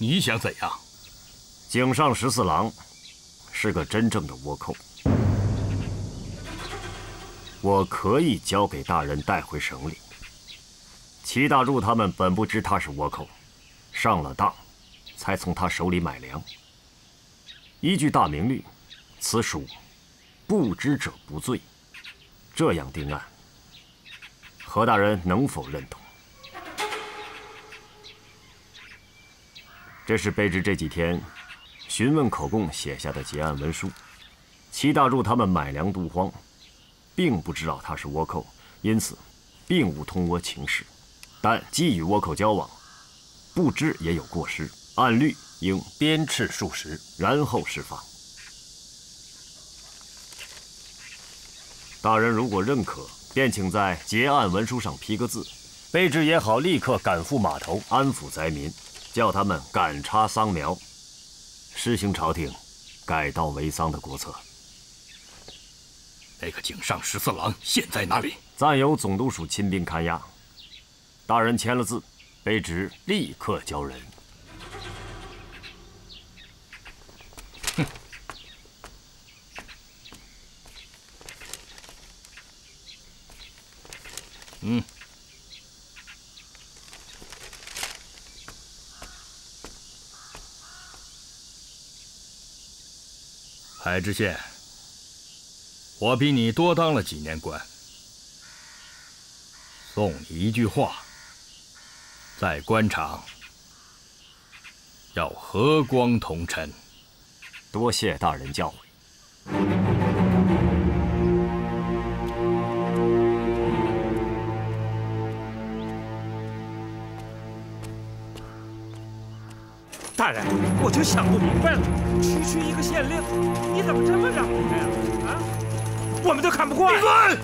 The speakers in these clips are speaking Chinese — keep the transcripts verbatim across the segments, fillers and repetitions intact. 你想怎样？井上十四郎是个真正的倭寇，我可以交给大人带回省里。齐大柱他们本不知他是倭寇，上了当，才从他手里买粮。依据大明律，此属不知者不罪，这样定案。何大人能否认同？ 这是卑职这几天询问口供写下的结案文书。齐大柱他们买粮度荒，并不知道他是倭寇，因此并无通倭情事，但既与倭寇交往，不知也有过失，按律应鞭笞数十，然后释放。大人如果认可，便请在结案文书上批个字，卑职也好立刻赶赴码头安抚灾民。 叫他们赶插桑苗，施行朝廷改稻为桑的国策。那个井上十四郎现在哪里？暂由总督署亲兵看押。大人签了字，卑职立刻交人。哼！嗯。 海知县，我比你多当了几年官，送你一句话：在官场要和光同尘。多谢大人教诲。大人，我就想不明白了。 区区一个县令，你怎么这么嚷嚷呀？啊，我们都看不惯！闭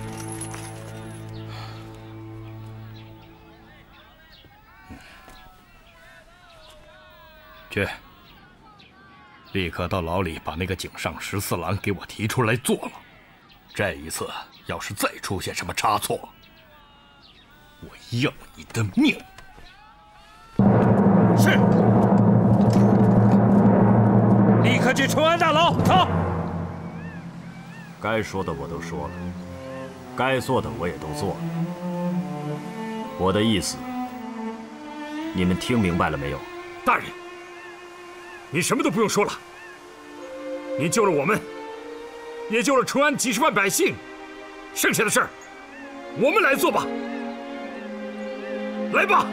嘴！去，立刻到牢里把那个井上十四郎给我提出来做了。这一次要是再出现什么差错，我要你的命！是。 快去淳安大牢，走！该说的我都说了，该做的我也都做了。我的意思，你们听明白了没有？大人，你什么都不用说了。你救了我们，也救了淳安几十万百姓，剩下的事儿，我们来做吧。来吧！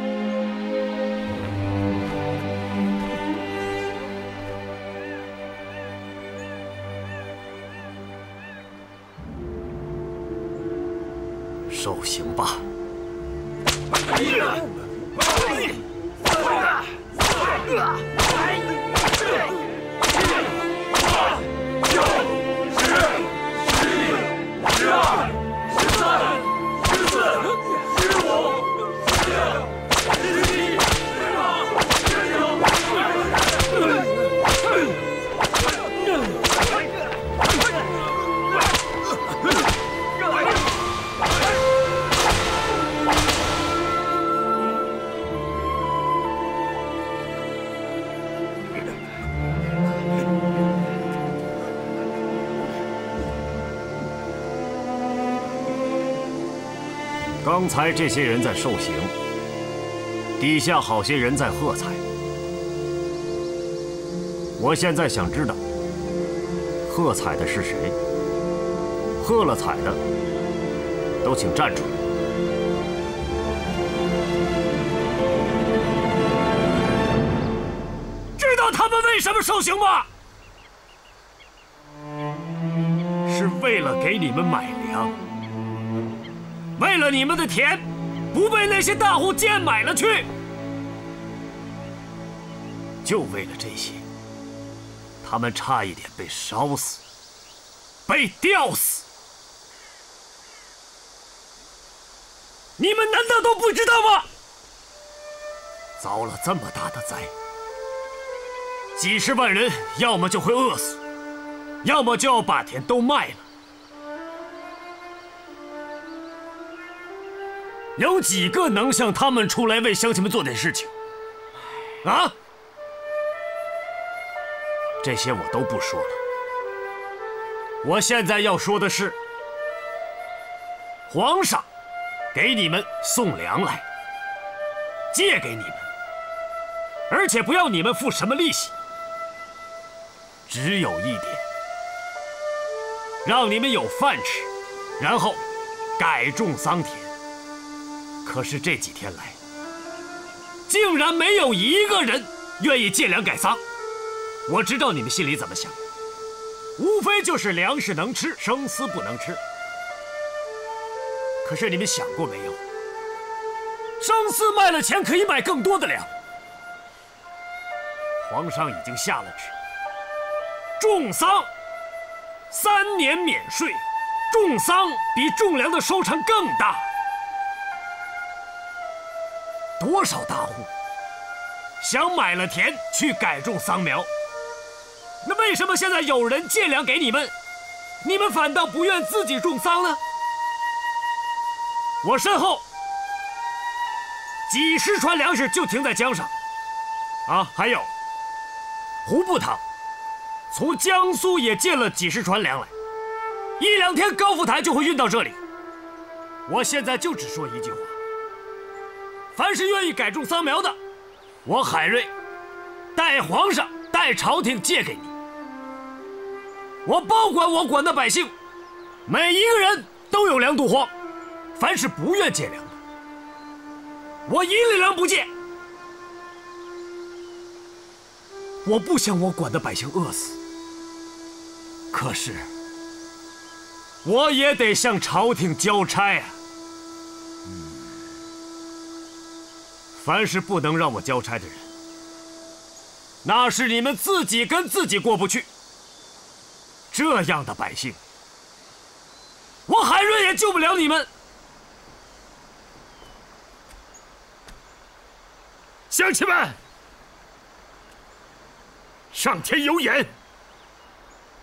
受刑吧！刚才这些人在受刑，底下好些人在喝彩。我现在想知道，喝彩的是谁？喝了彩的，都请站出来。 知道他们为什么受刑吗？是为了给你们买粮。 为了你们的田，不被那些大户贱买了去，就为了这些，他们差一点被烧死，被吊死。你们难道都不知道吗？遭了这么大的灾，几十万人要么就会饿死，要么就要把田都卖了。 有几个能像他们出来为乡亲们做点事情？啊！这些我都不说了。我现在要说的是，皇上给你们送粮来，借给你们，而且不要你们付什么利息。只有一点，让你们有饭吃，然后改种桑田。可是这几天来，竟然没有一个人愿意借粮改桑。我知道你们心里怎么想，无非就是粮食能吃，生丝不能吃。可是你们想过没有？生丝卖了钱可以买更多的粮。皇上已经下了旨，种桑三年免税，种桑比种粮的收成更大。多少大户想买了田去改种桑苗？那为什么现在有人借粮给你们，你们反倒不愿自己种桑呢？我身后几十船粮食就停在江上，啊，还有胡部堂从江苏也借了几十船粮来，一两天高福台就会运到这里。我现在就只说一句话：凡是愿意改种桑苗的，我海瑞代皇上、代朝廷借给你，我包管我管的百姓，每一个人都有粮度荒。凡是不愿借粮的，我一粒粮不借。我不想我管的百姓饿死，可是我也得向朝廷交差啊。凡是不能让我交差的人，那是你们自己跟自己过不去。这样的百姓，我海瑞也救不了你们。乡亲们，上天有眼，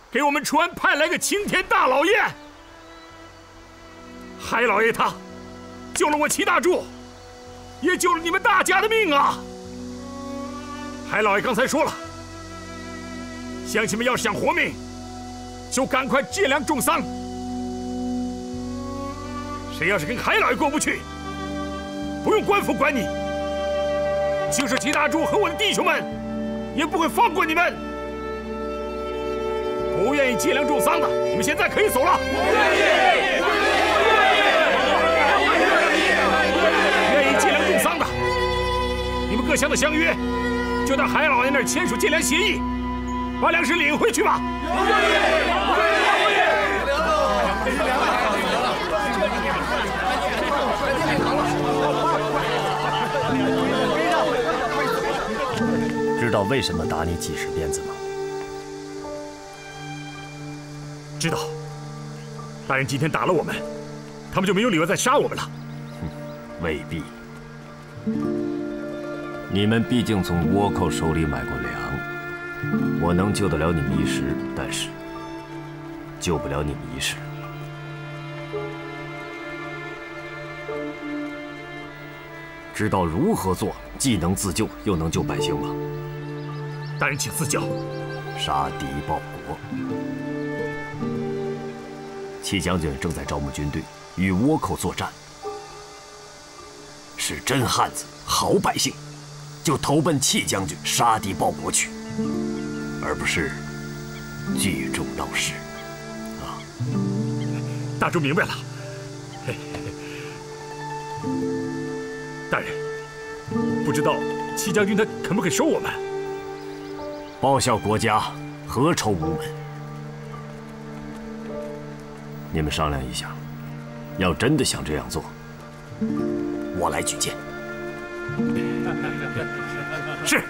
给我们淳安派来个青天大老爷。海老爷他救了我齐大柱，也救了你们大家的命啊！海老爷刚才说了，乡亲们要是想活命，就赶快借粮种桑。谁要是跟海老爷过不去，不用官府管你，就是齐大柱和我的弟兄们，也不会放过你们。不愿意借粮种桑的，你们现在可以走了。愿意，愿意借粮种桑的，你们各乡的乡约，就到海老爷那儿签署借粮协议，把粮食领回去吧。知道为什么打你几十鞭子吗？知道。大人今天打了我们，他们就没有理由再杀我们了。未必。你们毕竟从倭寇手里买过粮，我能救得了你们一时，但是救不了你们一世。知道如何做，既能自救，又能救百姓吗？大人，请赐教。杀敌报国。戚将军正在招募军队，与倭寇作战。是真汉子、好百姓，就投奔戚将军，杀敌报国去，而不是聚众闹事。啊！大柱明白了。大人，不知道戚将军他肯不肯收我们？报效国家，何愁无门？你们商量一下，要真的想这样做，我来举荐。是。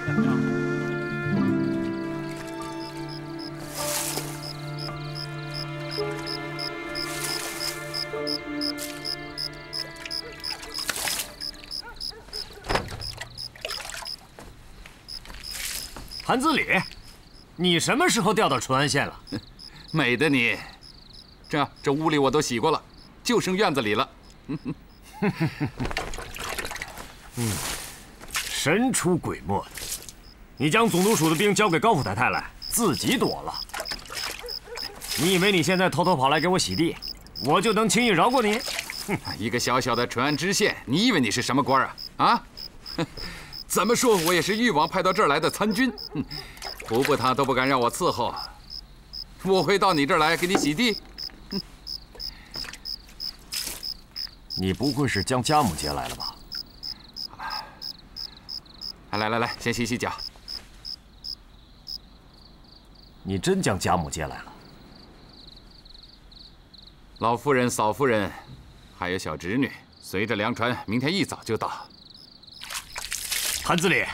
韩子礼，你什么时候调到淳安县了？美的你，这这屋里我都洗过了，就剩院子里了。嗯，神出鬼没的。你将总督署的兵交给高府太太来，自己躲了。你以为你现在偷偷跑来给我洗地，我就能轻易饶过你？哼！一个小小的淳安知县，你以为你是什么官啊？啊！怎么说我也是誉王派到这儿来的参军，胡部堂都不敢让我伺候，我会到你这儿来给你洗地？ 你不会是将家母接来了吧？来来来，先洗洗脚。你真将家母接来了？老夫人、嫂夫人，还有小侄女，随着粮船，明天一早就到。谭子礼，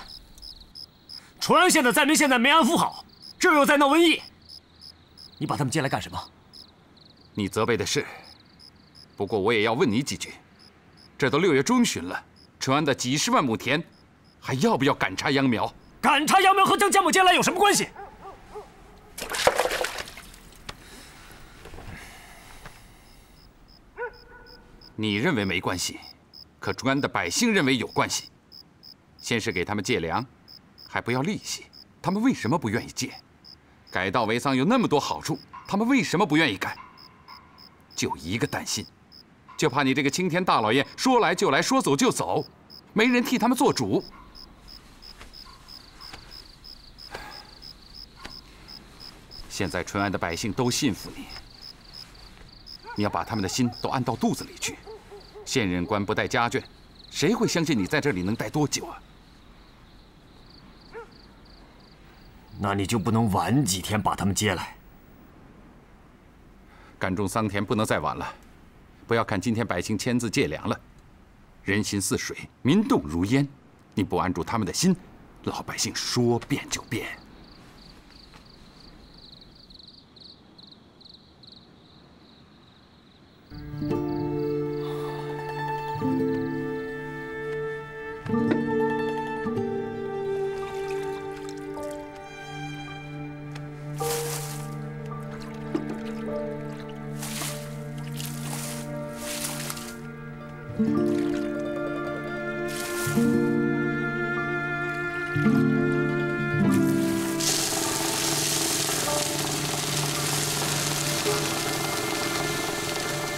淳安县的灾民现在没安抚好，这又在闹瘟疫，你把他们接来干什么？你责备的是。 不过我也要问你几句，这都六月中旬了，淳安的几十万亩田，还要不要赶插秧苗？赶插秧苗和将家母接来有什么关系？你认为没关系，可淳安的百姓认为有关系。先是给他们借粮，还不要利息，他们为什么不愿意借？改稻为桑有那么多好处，他们为什么不愿意改？就一个担心。 就怕你这个青天大老爷说来就来，说走就走，没人替他们做主。现在淳安的百姓都信服你，你要把他们的心都按到肚子里去。现任官不带家眷，谁会相信你在这里能待多久啊？那你就不能晚几天把他们接来？赶种桑田不能再晚了。 不要看今天百姓签字借粮了，人心似水，民动如烟。你不安住他们的心，老百姓说变就变。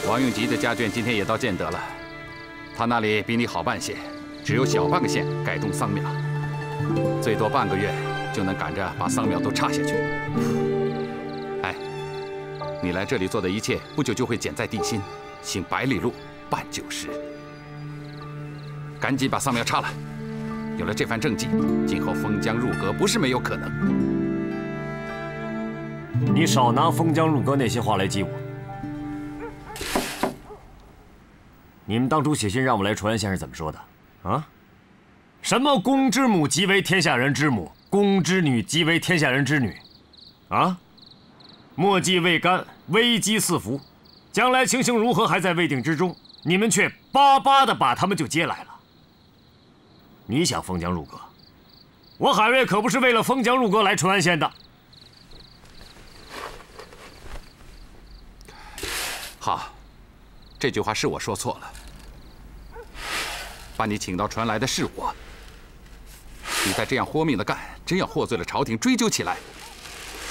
王永吉的家眷今天也到建德了，他那里比你好办些，只有小半个县改种桑苗，最多半个月就能赶着把桑苗都插下去。哎，你来这里做的一切，不久就会减在地心，行百里路，半九十。赶紧把桑苗插了，有了这番政绩，今后封疆入阁不是没有可能。你少拿封疆入阁那些话来激我。 你们当初写信让我来淳安县是怎么说的？啊？什么公之母即为天下人之母，公之女即为天下人之女，啊？莫计未干，危机四伏，将来情形如何还在未定之中。你们却巴巴的把他们就接来了。你想封疆入阁？我海瑞可不是为了封疆入阁来淳安县的。好。 这句话是我说错了，把你请到船来的是我。你再这样豁命的干，真要获罪了朝廷追究起来。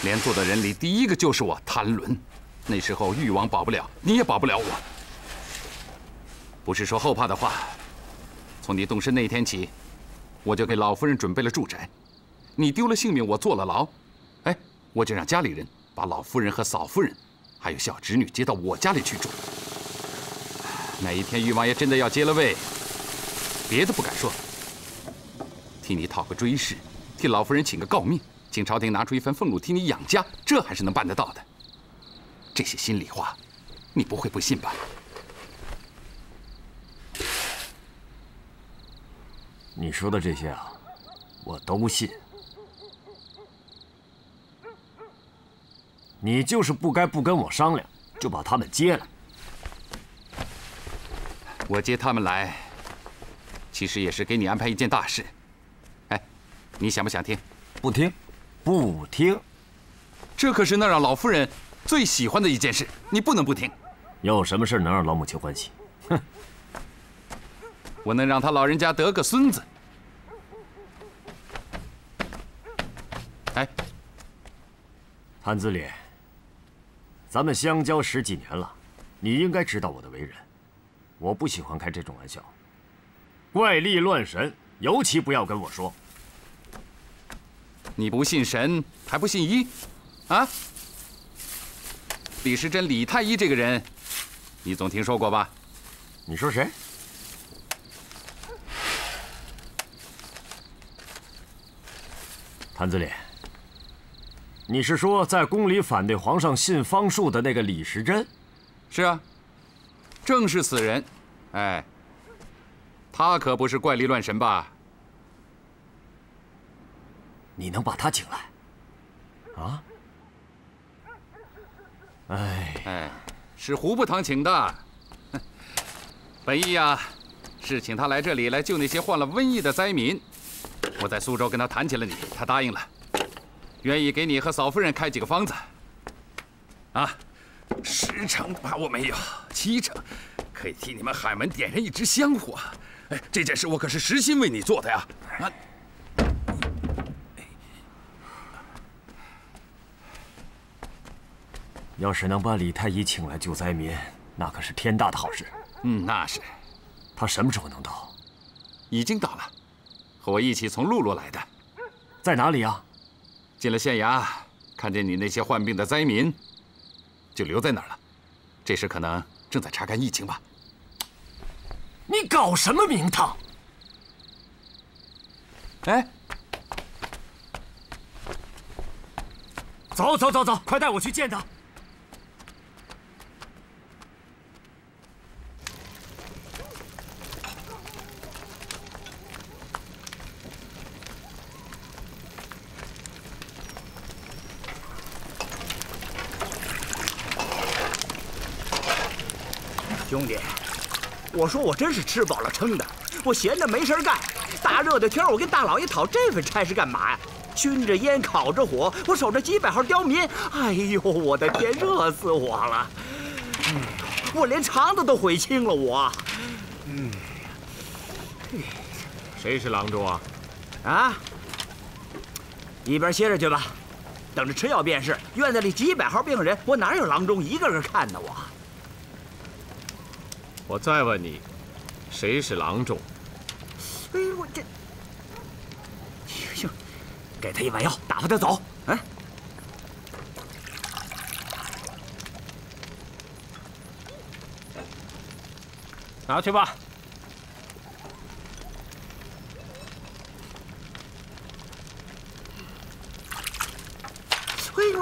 连坐的人里第一个就是我谭纶，那时候誉王保不了，你也保不了我。不是说后怕的话，从你动身那一天起，我就给老夫人准备了住宅。你丢了性命，我坐了牢，哎，我就让家里人把老夫人和嫂夫人，还有小侄女接到我家里去住。 哪一天誉王爷真的要接了位，别的不敢说，替你讨个追谥，替老夫人请个诰命，请朝廷拿出一份俸禄替你养家，这还是能办得到的。这些心里话，你不会不信吧？你说的这些啊，我都信。你就是不该不跟我商量，就把他们接来。 我接他们来，其实也是给你安排一件大事。哎，你想不想听？不听，不听。这可是那让老夫人最喜欢的一件事，你不能不听。有什么事能让老母亲欢喜？哼！我能让她老人家得个孙子。哎，韩子礼，咱们相交十几年了，你应该知道我的为人。我不喜欢开这种玩笑，怪力乱神，尤其不要跟我说。你不信神，还不信医，啊？李时珍，李太医这个人，你总听说过吧？你说谁？ 谭子礼，你是说在宫里反对皇上信方术的那个李时珍？是啊，正是此人。哎，他可不是怪力乱神吧？你能把他请来？啊？哎哎，是胡不堂请的。本意呀、啊，是请他来这里来救那些患了瘟疫的灾民。 我在苏州跟他谈起了你，他答应了，愿意给你和嫂夫人开几个方子。啊，十成的把握没有，七成可以替你们海门点燃一支香火。哎，这件事我可是实心为你做的呀！啊，要是能把李太医请来救灾民，那可是天大的好事。嗯，那是。他什么时候能到？已经到了。 和我一起从陆路来的，在哪里啊？进了县衙，看见你那些患病的灾民，就留在那儿了。这时可能正在查看疫情吧。你搞什么名堂？哎，走走走走，快带我去见他。 兄弟，我说我真是吃饱了撑的，我闲着没事干，大热的天我跟大老爷讨这份差事干嘛呀？熏着烟，烤着火，我守着几百号刁民，哎呦，我的天，热死我了！嗯，我连肠子都悔青了，我。嗯，谁是郎中啊？啊，一边歇着去吧，等着吃药便是。院子里几百号病人，我哪有郎中一个个看呢？我。 我再问你，谁是郎中？哎呦，我这，行，给他一碗药，打发他走。哎，拿去吧。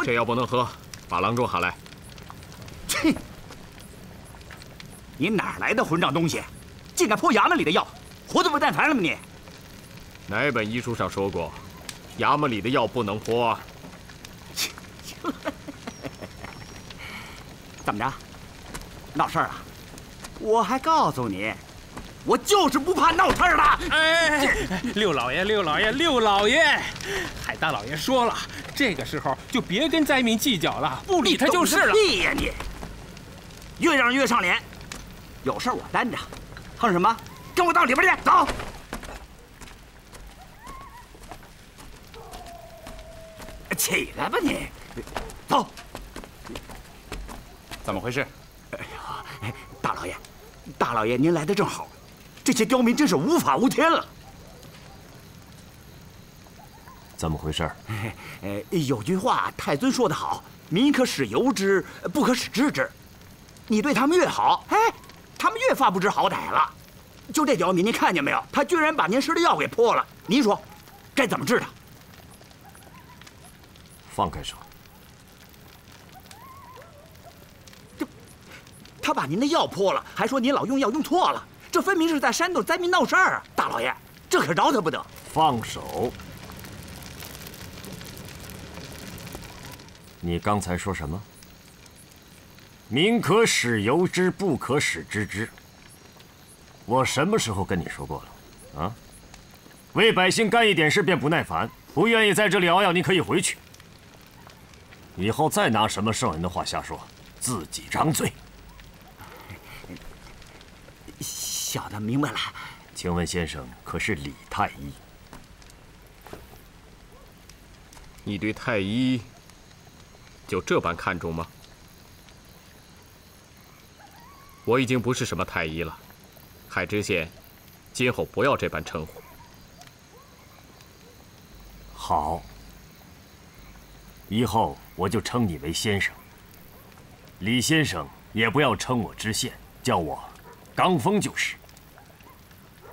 这药不能喝，把郎中喊来。 你哪来的混账东西，竟敢泼衙门里的药，活得不耐烦了吗你？哪本医书上说过，衙门里的药不能泼啊？怎么着，闹事儿啊？我还告诉你，我就是不怕闹事儿的。哎，六老爷，六老爷，六老爷，海大老爷说了，这个时候就别跟灾民计较了，不理他就是了。你呀你，越让人越上脸。 有事我担着，哼什么？跟我到里边去，走。起来吧你，走。怎么回事？哎呀，大老爷，大老爷您来的正好，这些刁民真是无法无天了。怎么回事？呃，有句话太尊说得好：“民可使由之，不可使知之。”你对他们越好，哎。 他们越发不知好歹了，就这刁民，您看见没有？他居然把您施的药给泼了。您说，该怎么治他？放开手！这，他把您的药泼了，还说您老用药用错了，这分明是在煽动灾民闹事儿啊！大老爷，这可饶他不得！放手！你刚才说什么？ 民可使由之，不可使知之。我什么时候跟你说过了？啊，为百姓干一点事便不耐烦，不愿意在这里熬药，你可以回去。以后再拿什么圣人的话瞎说，自己张嘴。小的明白了。请问先生可是李太医？你对太医就这般看重吗？我已经不是什么太医了，海知县，今后不要这般称呼。好，以后我就称你为先生。李先生也不要称我知县，叫我刚峰就是。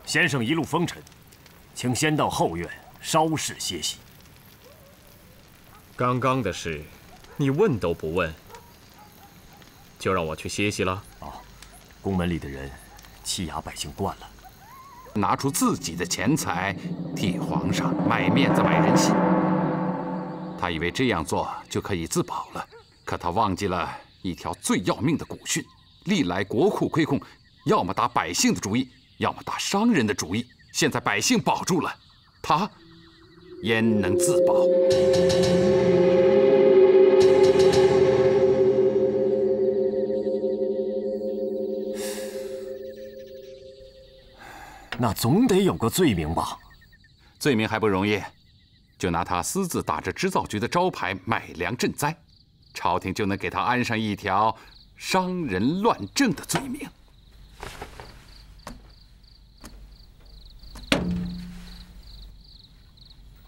先生一路风尘，请先到后院稍事歇息。刚刚的事，你问都不问，就让我去歇息了？哦，宫门里的人欺压百姓惯了，拿出自己的钱财替皇上卖面子、买人心。他以为这样做就可以自保了，可他忘记了一条最要命的古训：历来国库亏空，要么打百姓的主意，要么打商人的主意。现在百姓保住了，他焉能自保？ 那总得有个罪名吧？罪名还不容易，就拿他私自打着织造局的招牌买粮赈灾，朝廷就能给他安上一条商人乱政的罪名。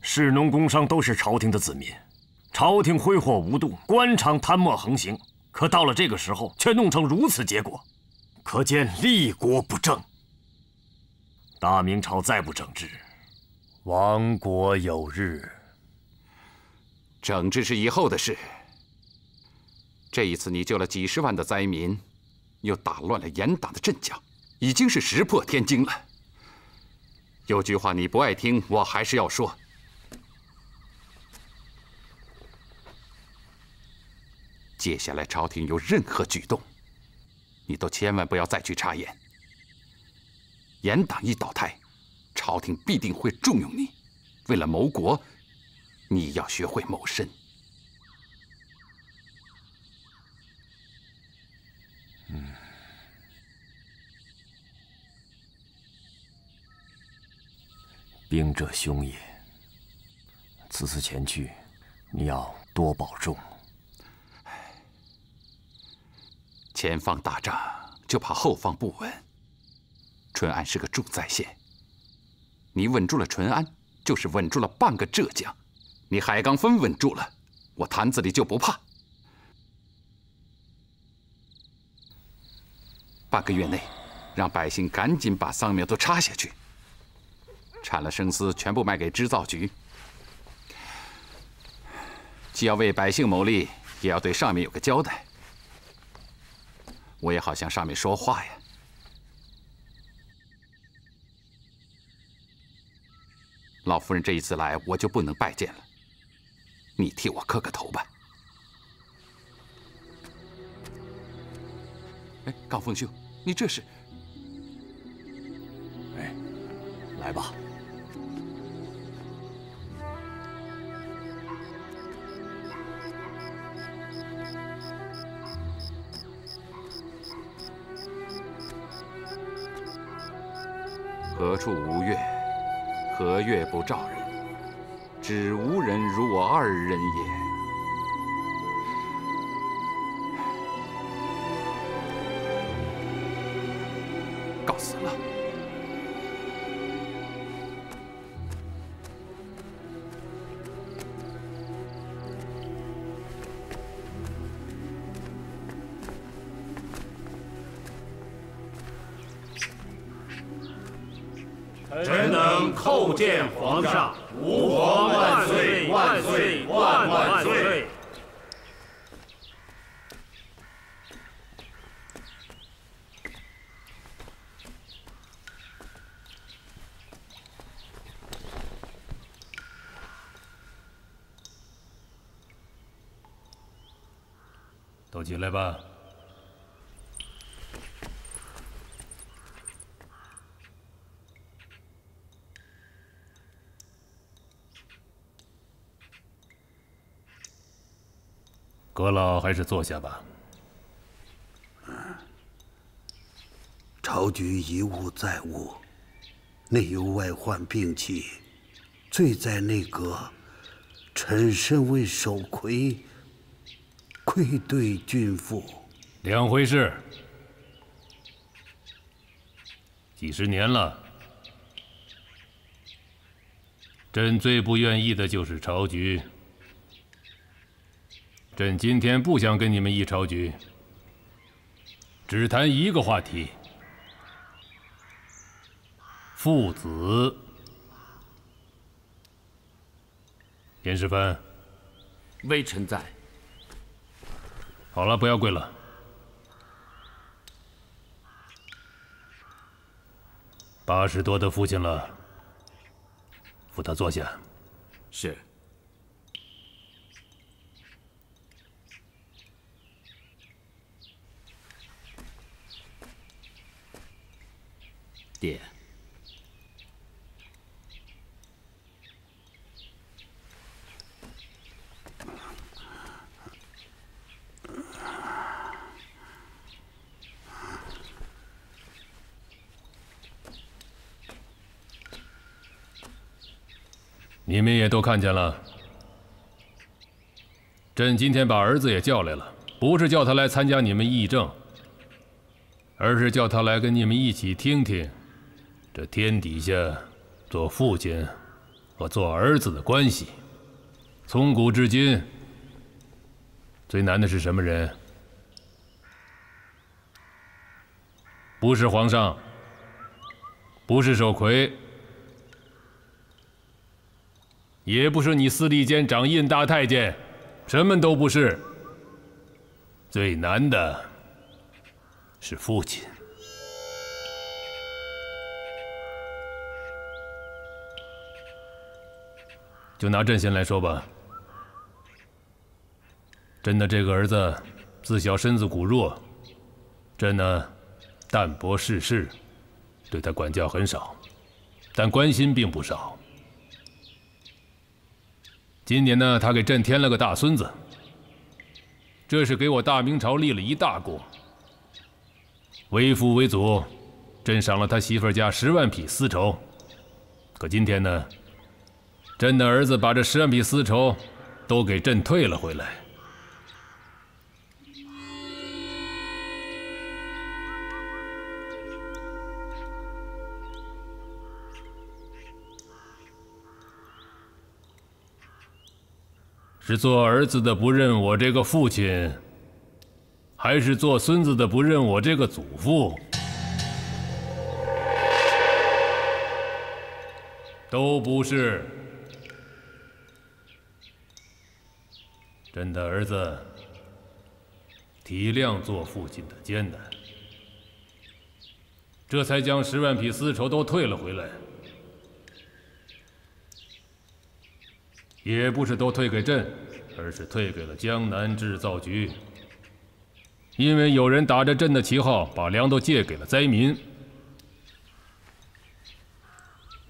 士农工商都是朝廷的子民，朝廷挥霍无度，官场贪墨横行，可到了这个时候，却弄成如此结果，可见立国不正。 大明朝再不整治，亡国有日。整治是以后的事。这一次你救了几十万的灾民，又打乱了严打的阵脚，已经是石破天惊了。有句话你不爱听，我还是要说：接下来朝廷有任何举动，你都千万不要再去插眼。 严党一倒台，朝廷必定会重用你。为了谋国，你要学会谋身。嗯，兵者凶也。此次前去，你要多保重。前方打仗，就怕后方不稳。 淳安是个重灾县，你稳住了淳安，就是稳住了半个浙江；你海港分稳住了，我坛子里就不怕。半个月内，让百姓赶紧把桑苗都插下去，产了生丝全部卖给织造局。既要为百姓谋利，也要对上面有个交代。我也好向上面说话呀。 老夫人这一次来，我就不能拜见了。你替我磕个头吧。哎，刚峰兄，你这是……哎，来吧。何处无月？ 何月不照人？只无人如我二人也。告辞了。臣等。 叩见皇上，吾皇万岁万岁万万岁！都进来吧。 阁老还是坐下吧。朝局一务在务，内忧外患并起，罪在内阁。臣身为首魁，愧对君父。两回事。几十年了，朕最不愿意的就是朝局。朕今天不想跟你们议朝局，只谈一个话题：父子。 严世蕃，微臣在。好了，不要跪了。八十多的父亲了，扶他坐下。是。爹。 你们也都看见了，朕今天把儿子也叫来了，不是叫他来参加你们议政，而是叫他来跟你们一起听听，这天底下做父亲和做儿子的关系。从古至今，最难的是什么人？不是皇上，不是首魁。 也不是你司隶监掌印大太监，什么都不是。最难的是父亲。就拿朕先来说吧，朕的这个儿子自小身子骨弱，朕呢淡薄世事，对他管教很少，但关心并不少。 今年呢，他给朕添了个大孙子，这是给我大明朝立了一大功。为父为祖，朕赏了他媳妇家十万匹丝绸。可今天呢，朕的儿子把这十万匹丝绸都给朕退了回来。是做儿子的不认我这个父亲，还是做孙子的不认我这个祖父，都不是。朕的儿子体谅做父亲的艰难，这才将十万匹丝绸都退了回来。 也不是都退给朕，而是退给了江南制造局。因为有人打着朕的旗号，把粮都借给了灾民。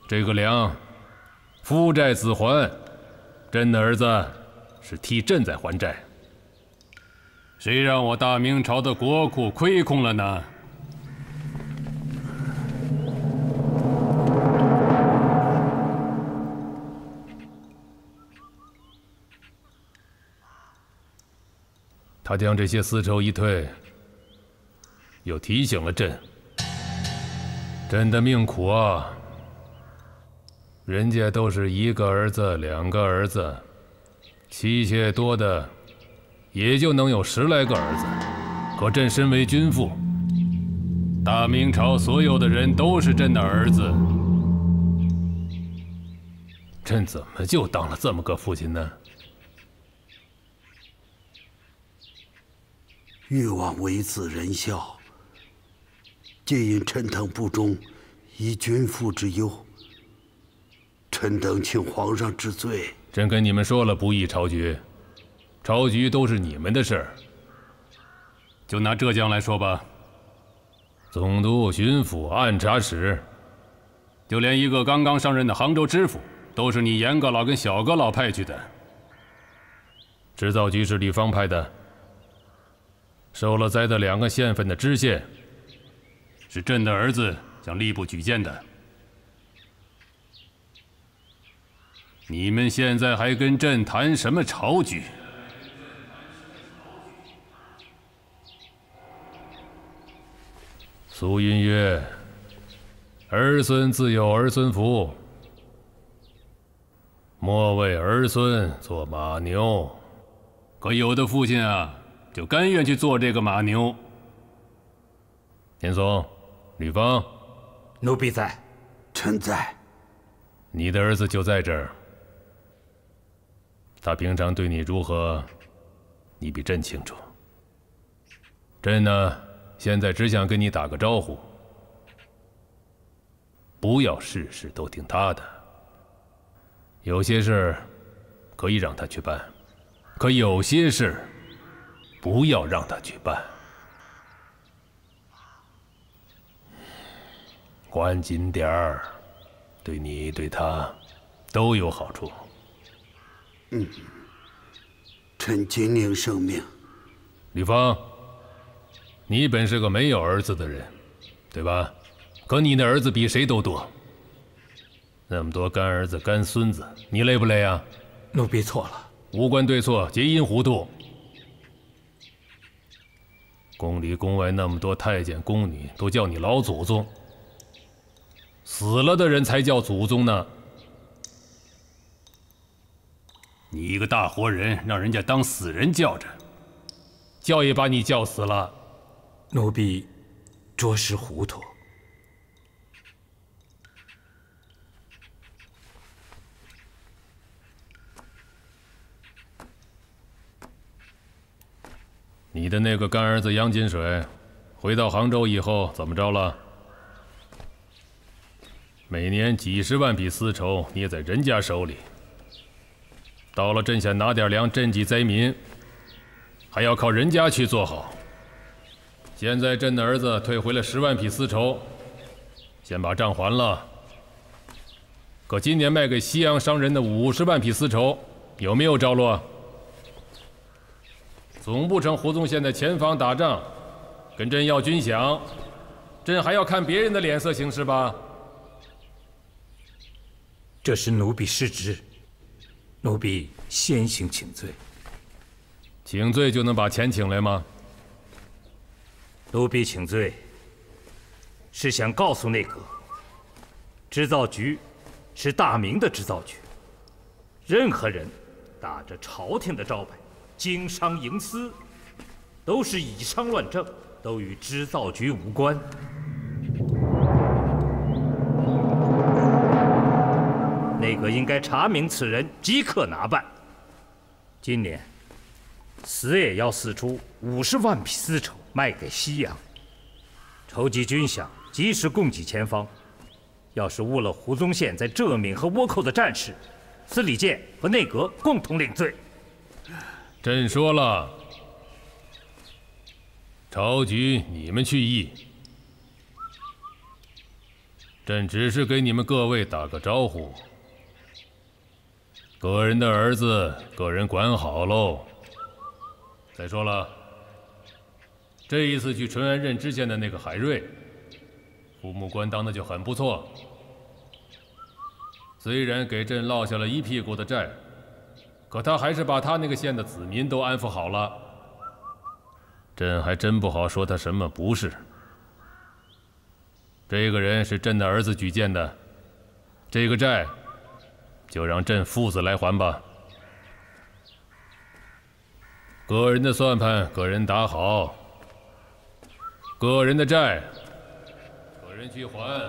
这个粮，夫债子还，朕的儿子是替朕在还债。谁让我大明朝的国库亏空了呢？ 他将这些丝绸一退，又提醒了朕。朕的命苦啊！人家都是一个儿子、两个儿子，妻妾多的也就能有十来个儿子。可朕身为君父，大明朝所有的人都是朕的儿子，朕怎么就当了这么个父亲呢？ 欲望为子人孝，皆因臣等不忠，贻君父之忧。臣等请皇上治罪。朕跟你们说了，不议朝局，朝局都是你们的事儿。就拿浙江来说吧，总督、巡抚、按察使，就连一个刚刚上任的杭州知府，都是你严阁老跟小阁老派去的。制造局是李方派的。 受了灾的两个县份的知县，是朕的儿子想吏部举荐的。你们现在还跟朕谈什么朝局？苏音曰：“儿孙自有儿孙福，莫为儿孙做马牛。”可有的父亲啊，就甘愿去做这个马牛。田松、吕方，奴婢在，臣在。你的儿子就在这儿。他平常对你如何，你比朕清楚。朕呢？ 现在只想跟你打个招呼，不要事事都听他的。有些事可以让他去办，可有些事不要让他去办。管紧点儿，对你对他都有好处。嗯，臣谨领圣命。吕方。 你本是个没有儿子的人，对吧？可你的儿子比谁都多，那么多干儿子、干孙子，你累不累啊？奴婢错了，无关对错，皆因糊涂。宫里宫外那么多太监、宫女，都叫你老祖宗。死了的人才叫祖宗呢。你一个大活人，让人家当死人叫着，叫也把你叫死了。 奴婢着实糊涂。你的那个干儿子杨金水，回到杭州以后怎么着了？每年几十万笔丝绸捏在人家手里，到了朕想拿点粮赈济灾民，还要靠人家去做好。 现在朕的儿子退回了十万匹丝绸，先把账还了。可今年卖给西洋商人的五十万匹丝绸有没有着落？总不成胡宗宪在前方打仗，跟朕要军饷，朕还要看别人的脸色行事吧？这是奴婢失职，奴婢先行请罪。请罪就能把钱请来吗？ 奴婢请罪，是想告诉内阁，织造局是大明的织造局，任何人打着朝廷的招牌经商营私，都是以商乱政，都与织造局无关。内阁应该查明此人，即刻拿办。今年死也要死出五十万匹丝绸。 卖给西洋，筹集军饷，及时供给前方。要是误了胡宗宪在浙闽和倭寇的战事，司礼监和内阁共同领罪。朕说了，朝局你们去议，朕只是给你们各位打个招呼。个人的儿子，个人管好喽。再说了。 这一次去淳安任知县的那个海瑞，护木官当的就很不错。虽然给朕落下了一屁股的债，可他还是把他那个县的子民都安抚好了。朕还真不好说他什么不是。这个人是朕的儿子举荐的，这个债就让朕父子来还吧。个人的算盘，个人打好。 个人的债，个人去还。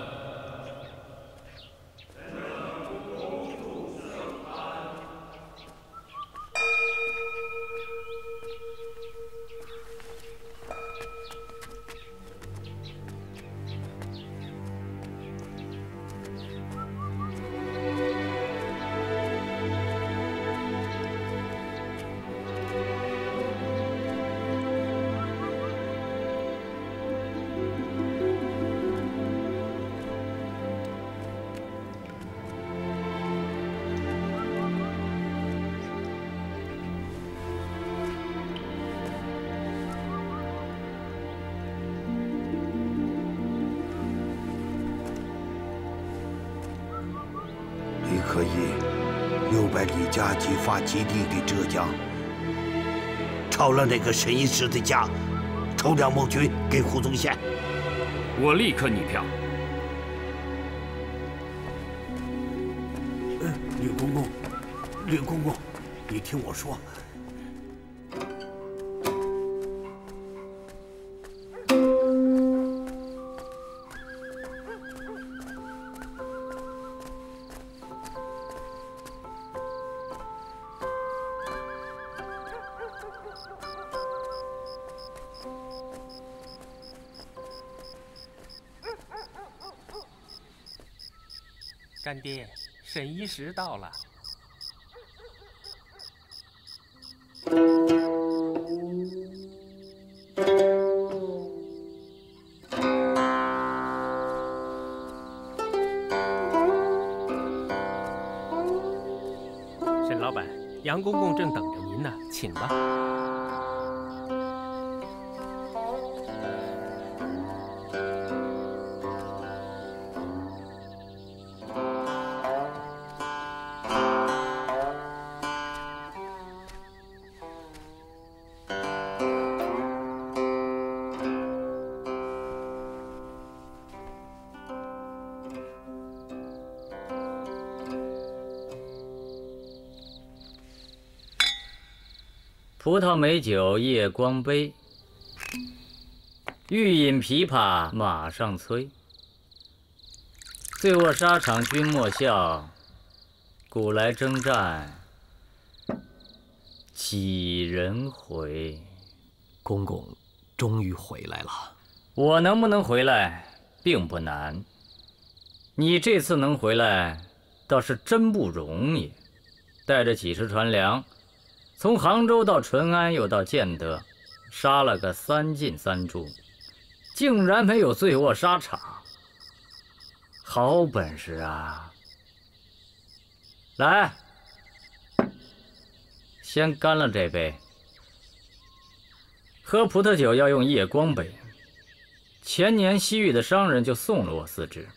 把吉地给浙江，抄了那个沈一石的家，筹粮募军给胡宗宪。我立刻拟票。吕公公，吕公公，你听我说。 干爹，审一时到了。沈老板，杨公公正等着您呢，请吧。 葡萄美酒夜光杯，欲饮琵琶马上催。醉卧沙场君莫笑，古来征战几人回。公公终于回来了。我能不能回来并不难，你这次能回来倒是真不容易，带着几十船粮。 从杭州到淳安，又到建德，杀了个三进三出，竟然没有醉卧沙场。好本事啊！来，先干了这杯。喝葡萄酒要用夜光杯，前年西域的商人就送了我四只。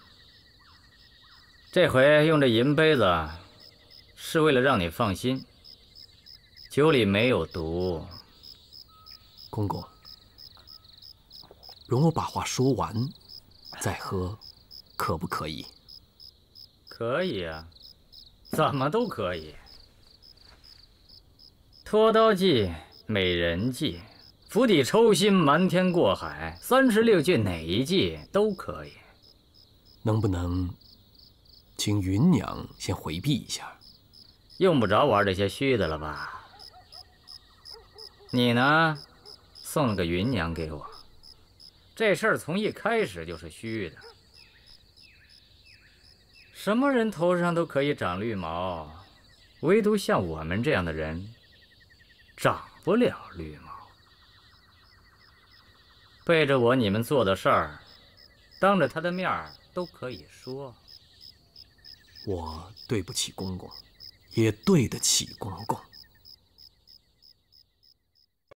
这回用这银杯子，是为了让你放心。 酒里没有毒，公公，容我把话说完，再喝，可不可以？可以啊，怎么都可以。拖刀计、美人计、釜底抽薪、瞒天过海，三十六计哪一计都可以。能不能，请芸娘先回避一下？用不着玩这些虚的了吧？ 你呢，送了个芸娘给我，这事儿从一开始就是虚的。什么人头上都可以长绿毛，唯独像我们这样的人，长不了绿毛。背着我你们做的事儿，当着他的面都可以说。我对不起公公，也对得起公公。